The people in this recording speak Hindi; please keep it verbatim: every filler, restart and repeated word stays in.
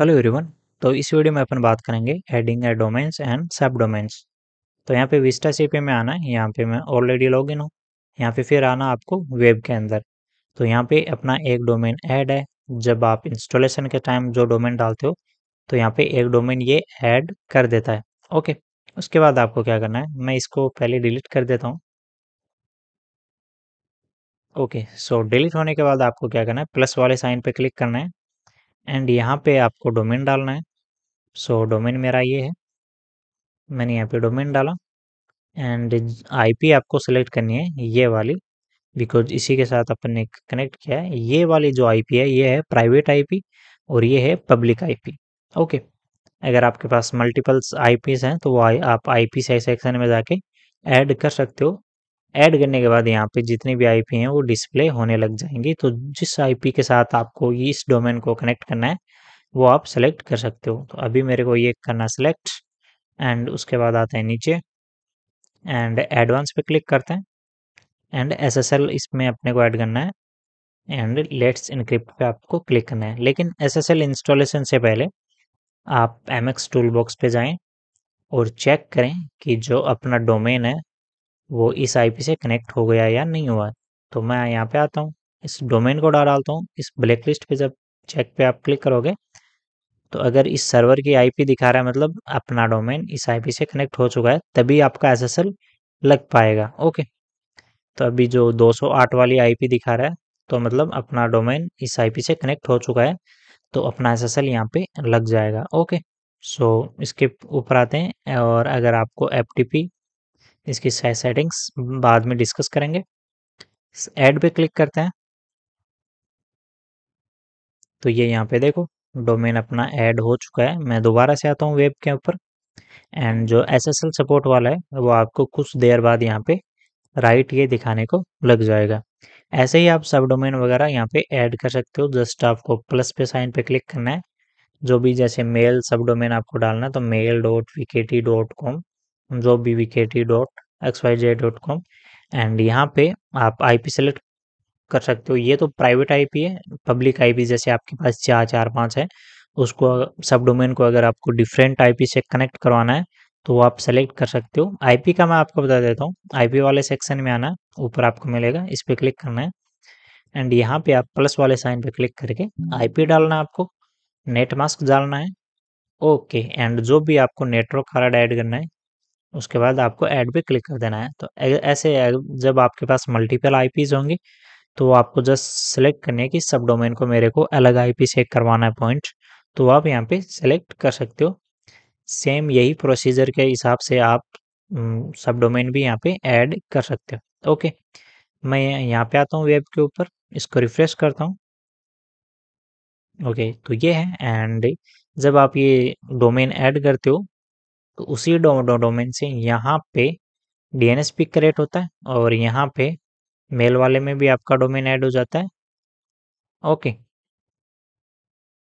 Hello everyone. तो इस वीडियो में अपन बात करेंगे हेडिंग है डोमेन्स एंड सब डोमेन्स। तो यहाँ पे विस्टा सीपी में आना है, यहाँ पे मैं ऑलरेडी लॉगिन हूँ। यहाँ पे फिर आना आपको वेब के अंदर। तो यहाँ पे अपना एक डोमेन ऐड है। जब आप इंस्टॉलेशन के टाइम जो डोमेन डालते हो तो यहाँ पे एक डोमेन ये ऐड कर देता है। ओके, उसके बाद आपको क्या करना है, मैं इसको पहले डिलीट कर देता हूँ। ओके, सो डिलीट होने के बाद आपको क्या करना है, प्लस वाले साइन पे क्लिक करना है एंड यहाँ पे आपको डोमेन डालना है। सो so, डोमेन मेरा ये है, मैंने यहाँ पे डोमेन डाला एंड आईपी आपको सेलेक्ट करनी है ये वाली, बिकॉज इसी के साथ अपन ने कनेक्ट किया है। ये वाली जो आईपी है ये है प्राइवेट आईपी और ये है पब्लिक आईपी। ओके, अगर आपके पास मल्टीपल्स आईपीज हैं तो वो आप आईपी से सेक्शन में जाके ऐड कर सकते हो। ऐड करने के बाद यहाँ पे जितनी भी आईपी हैं वो डिस्प्ले होने लग जाएंगी। तो जिस आईपी के साथ आपको इस डोमेन को कनेक्ट करना है वो आप सेलेक्ट कर सकते हो। तो अभी मेरे को ये करना सेलेक्ट एंड उसके बाद आते हैं नीचे एंड एडवांस पे क्लिक करते हैं एंड एसएसएल इसमें अपने को ऐड करना है एंड लेट्स इनक्रिप्ट पे आपको क्लिक करना है। लेकिन एसएसएल इंस्टॉलेशन से पहले आप एमएक्स टूल बॉक्स पे जाएँ और चेक करें कि जो अपना डोमेन है वो इस आईपी से कनेक्ट हो गया या नहीं हुआ। तो मैं यहाँ पे आता हूँ, इस डोमेन को डालता हूँ इस ब्लैक लिस्ट पे। जब चेक पे आप क्लिक करोगे तो अगर इस सर्वर की आईपी दिखा रहा है मतलब अपना डोमेन इस आईपी से कनेक्ट हो चुका है, तभी आपका एसएसएल लग पाएगा। ओके, तो अभी जो दो सौ आठ वाली आईपी दिखा रहा है तो मतलब अपना डोमेन इस आईपी से कनेक्ट हो चुका है, तो अपना एसएसएल यहाँ पे लग जाएगा। ओके, सो इसके ऊपर आते हैं और अगर आपको एफटीपी इसकी सेटिंग्स बाद में डिस्कस करेंगे। ऐड पे क्लिक करते हैं तो ये यहाँ पे देखो डोमेन अपना ऐड हो चुका है। मैं दोबारा से आता हूँ वेब के ऊपर एंड जो एसएसएल सपोर्ट वाला है वो आपको कुछ देर बाद यहाँ पे राइट ये दिखाने को लग जाएगा। ऐसे ही आप सब डोमेन वगैरह यहाँ पे ऐड कर सकते हो। जस्ट आपको प्लस पे साइन पे क्लिक करना है, जो भी जैसे मेल सब डोमेन आपको डालना है तो mail dot VKT dot com जो भी VKT dot X Y J dot com and यहाँ पे आप आईपी सेलेक्ट कर सकते हो। ये तो प्राइवेट आईपी है, पब्लिक आईपी जैसे आपके पास चार चार पाँच है उसको सब डोमेन को अगर आपको डिफरेंट आईपी से कनेक्ट करवाना है तो वो आप सेलेक्ट कर सकते हो। आईपी का मैं आपको बता देता हूँ, आईपी वाले सेक्शन में आना, ऊपर आपको मिलेगा, इस पर क्लिक करना है एंड यहाँ पे आप प्लस वाले साइन पे क्लिक करके आईपी डालना है, आपको नेट मास्क डालना है। ओके, एंड जो भी आपको नेटवर्क कार्ड ऐड करना है उसके बाद आपको ऐड पे क्लिक कर देना है। तो ऐसे जब आपके पास मल्टीपल आईपीज होंगी तो आपको जस्ट सेलेक्ट करनी है कि सब डोमेन को मेरे को अलग आईपी से करवाना है पॉइंट, तो आप यहाँ पे सेलेक्ट कर सकते हो। सेम यही प्रोसीजर के हिसाब से आप सब डोमेन भी यहाँ पे ऐड कर सकते हो। ओके, मैं यहाँ पे आता हूँ वेब के ऊपर, इसको रिफ्रेश करता हूँ। ओके, तो ये है एंड जब आप ये डोमेन ऐड करते हो तो उसी डो, डो, डोमेन से यहाँ पे डीएनएस पिक क्रिएट होता है और यहाँ पे मेल वाले में भी आपका डोमेन ऐड हो जाता है। ओके,